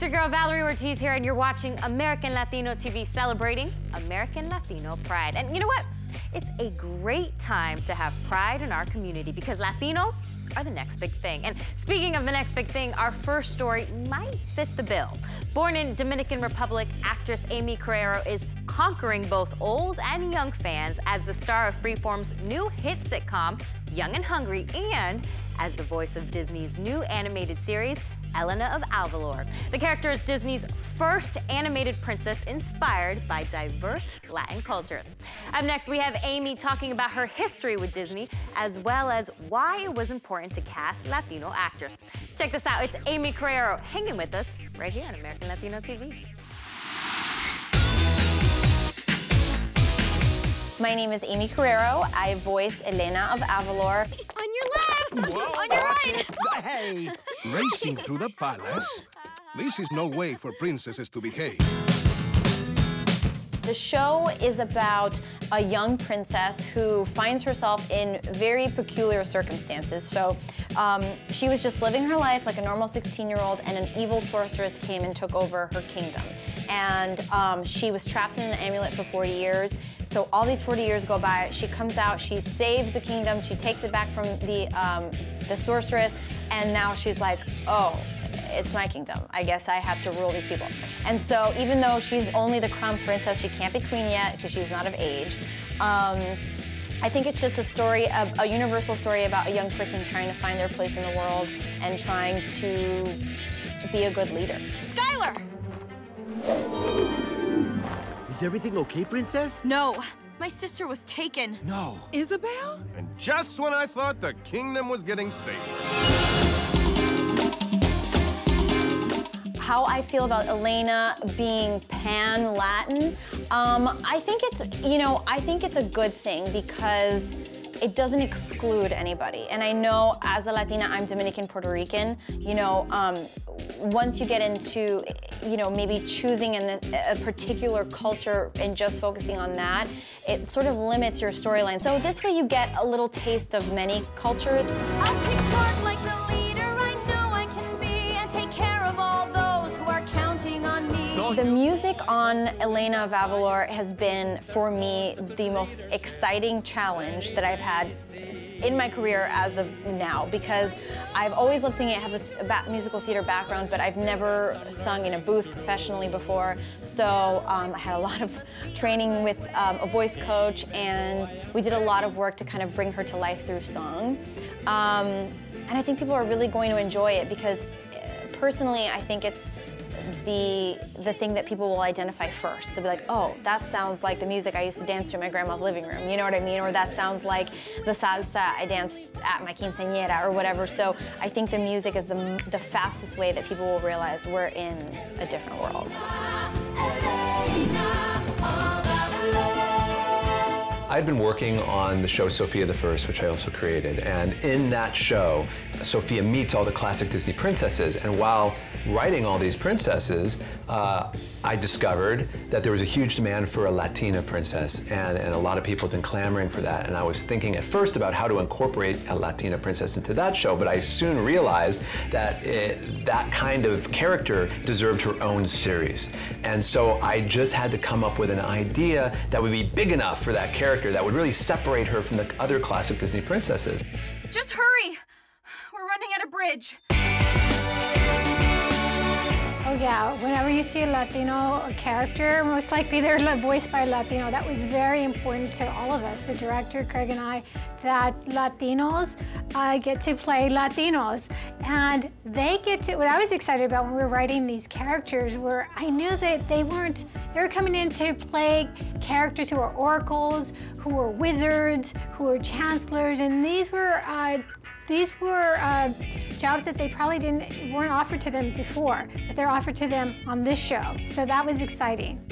it's your girl Valerie Ortiz here, and you're watching American Latino TV, celebrating American Latino pride. And you know what? It's a great time to have pride in our community because Latinos are the next big thing. And speaking of the next big thing, our first story might fit the bill. Born in Dominican Republic, actress Aimee Carrero is conquering both old and young fans as the star of Freeform's new hit sitcom, Young and Hungry, and as the voice of Disney's new animated series, Elena of Avalor. The character is Disney's first animated princess inspired by diverse Latin cultures. Up next, we have Aimee talking about her history with Disney, as well as why it was important to cast Latino actors. Check this out. It's Aimee Carrero hanging with us right here on American Latino TV. My name is Aimee Carrero. I voice Elena of Avalor. On your left! Whoa, on your right! Hey! Racing through the palace? This is no way for princesses to behave. The show is about a young princess who finds herself in very peculiar circumstances. So she was just living her life like a normal 16-year-old, and an evil sorceress came and took over her kingdom. And she was trapped in an amulet for 40 years. So all these 40 years go by, she comes out, she saves the kingdom, she takes it back from the sorceress, and now she's like, oh, it's my kingdom. I guess I have to rule these people. And so even though she's only the crown princess, she can't be queen yet because she's not of age. I think it's just a story, a universal story about a young person trying to find their place in the world and trying to be a good leader. Skylar! Is everything okay, Princess? No. My sister was taken. No. Isabel? And just when I thought the kingdom was getting safer. How I feel about Elena being pan-Latin, I think it's, you know, I think it's a good thing because it doesn't exclude anybody. And I know as a Latina, I'm Dominican, Puerto Rican, you know, once you get into, you know, maybe choosing a particular culture and just focusing on that, it sort of limits your storyline. So this way you get a little taste of many cultures. I'll take charge like the leader I know I can be and take care of all those who are counting on me. The music on Elena of Avalor has been, for me, the most exciting challenge that I've had in my career as of now, because I've always loved singing. I have a musical theater background, but I've never sung in a booth professionally before. So I had a lot of training with a voice coach, and we did a lot of work to kind of bring her to life through song. And I think people are really going to enjoy it because, personally, I think it's the thing that people will identify first. They'll be like, oh, that sounds like the music I used to dance to in my grandma's living room, you know what I mean? Or that sounds like the salsa I danced at my quinceañera or whatever. So I think the music is the fastest way that people will realize we're in a different world. I'd been working on the show Sofia the First, which I also created, and in that show, Sofia meets all the classic Disney princesses, and while writing all these princesses, I discovered that there was a huge demand for a Latina princess, and a lot of people have been clamoring for that, and I was thinking at first about how to incorporate a Latina princess into that show, but I soon realized that that kind of character deserved her own series, and so I just had to come up with an idea that would be big enough for that character that would really separate her from the other classic Disney princesses. Just hurry! We're running at a bridge. Oh yeah, whenever you see a Latino character, most likely they're voiced by a Latino. That was very important to all of us, the director, Craig and I, that Latinos get to play Latinos. And they get to, what I was excited about when we were writing these characters were, I knew that they were coming in to play characters who are oracles, who are wizards, who are chancellors, and these were jobs that they probably weren't offered to them before, but they're offered to them on this show. So that was exciting.